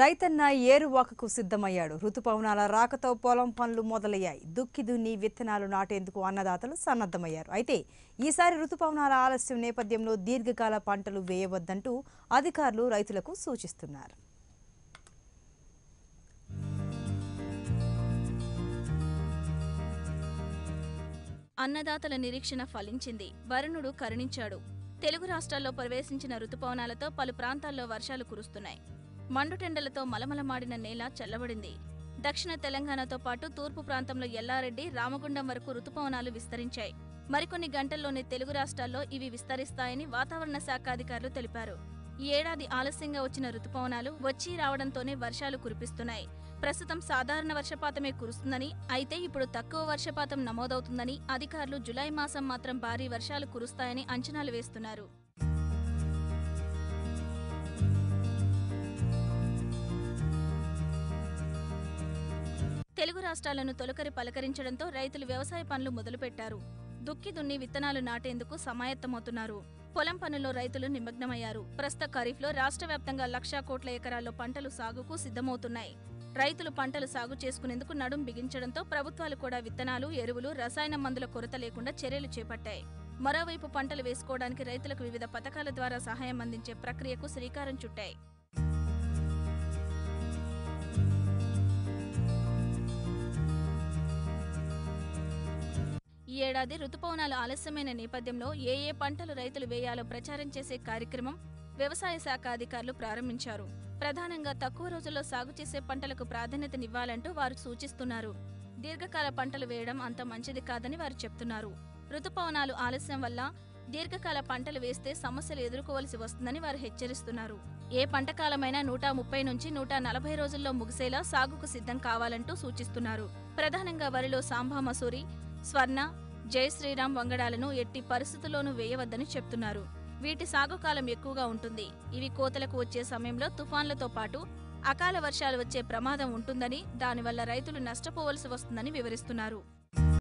రైతన్న ఏరువాకకు సిద్ధమయ్యాడు. ఋతుపవనాల రాకతో పొలం పనులు మొదలయ్యాయి. దుక్కి దున్ని విత్తనాలు నాటేందుకు అన్నదాతలు సన్నద్ధమయ్యారు. అయితే ఈసారి ఋతుపవనాల ఆలస్యం నేపథ్యంలో దీర్ఘకాల పంటలు వేయవద్దంటూ అధికారులు రైతులకు సూచిస్తున్నారు. అన్నదాతల నిరీక్షణ ఫలించింది. వరుణుడు కరుణించాడు. తెలుగు రాష్ట్రాల్లో ప్రవేశించిన ఋతుపవనాలతో పలు ప్రాంతాల్లో వర్షాలు కురుస్తున్నాయి. మండుటెండలతో మలమలమాడిన నేల చల్లబడింది. దక్షిణ తెలంగాణతో పాటు తూర్పు ప్రాంతంలో ఎల్లారెడ్డి, రామగుండం వరకు ఋతుపవనాలు విస్తరించాయి. మరికొన్ని గంటల్లోనే తెలుగు రాష్ట్రాల్లో ఇవి విస్తరిస్తాయని వాతావరణ శాఖ అధికారులు తెలిపారు. ఈ ఏడాది ఆలస్యంగా వచ్చిన ఋతుపవనాలు వచ్చి రావడంతోనే వర్షాలు కురిపిస్తున్నాయి. ప్రస్తుతం సాధారణ వర్షపాతమే కురుస్తుందని, అయితే ఇప్పుడు తక్కువ వర్షపాతం నమోదవుతుందని అధికారులు జులై మాసం మాత్రం భారీ వర్షాలు కురుస్తాయని అంచనాలు వేస్తున్నారు. తెలుగు రాష్ట్రాలను తొలకరి పలకరించడంతో రైతులు వ్యవసాయ పనులు మొదలుపెట్టారు. దుక్కి దున్ని విత్తనాలు నాటేందుకు సమాయత్తమవుతున్నారు. పొలం పనుల్లో రైతులు నిమగ్నమయ్యారు. ప్రస్తుత ఖరీఫ్లో రాష్ట్ర వ్యాప్తంగా 1,00,000 కోట్ల ఎకరాల్లో పంటలు సాగుకు సిద్ధమవుతున్నాయి. రైతులు పంటలు సాగు చేసుకునేందుకు నడుం బిగించడంతో ప్రభుత్వాలు కూడా విత్తనాలు, ఎరువులు, రసాయన మందుల కొరత లేకుండా చర్యలు చేపట్టాయి. మరోవైపు పంటలు వేసుకోవడానికి రైతులకు వివిధ పథకాల ద్వారా సహాయం అందించే ప్రక్రియకు శ్రీకారం చుట్టాయి. ఈ ఏడాది ఋతుపవనాలు ఆలస్యమైన నేపథ్యంలో ఏ ఏ పంటలు రైతులు వేయాలో ప్రచారం చేసే కార్యక్రమం వ్యవసాయ శాఖ అధికారులు ప్రారంభించారు. ప్రధానంగా తక్కువ రోజుల్లో సాగు చేసే పంటలకు ప్రాధాన్యతనివ్వాలంటూ వారు సూచిస్తున్నారు. దీర్ఘకాల పంటలు వేయడం అంత మంచిది కాదని వారు చెప్తున్నారు. ఋతుపవనాలు ఆలస్యం వల్ల దీర్ఘకాల పంటలు వేస్తే సమస్యలు ఎదుర్కోవలసి వస్తుందని వారు హెచ్చరిస్తున్నారు. ఏ పంటకాలమైనా 130 నుంచి 140 రోజుల్లో ముగిసేలా సాగుకు సిద్ధం కావాలంటూ సూచిస్తున్నారు. ప్రధానంగా వరిలో సాంబా, మసూరి, స్వర్ణ, జయశ్రీరామ్ వంగడాలను ఎట్టి పరిస్థితుల్లోనూ వేయవద్దని చెప్తున్నారు. వీటి సాగుకాలం ఎక్కువగా ఉంటుంది. ఇవి కోతలకు వచ్చే సమయంలో తుఫాన్లతో పాటు అకాల వర్షాలు వచ్చే ప్రమాదం ఉంటుందని, దానివల్ల రైతులు నష్టపోవలసి వస్తుందని వివరిస్తున్నారు.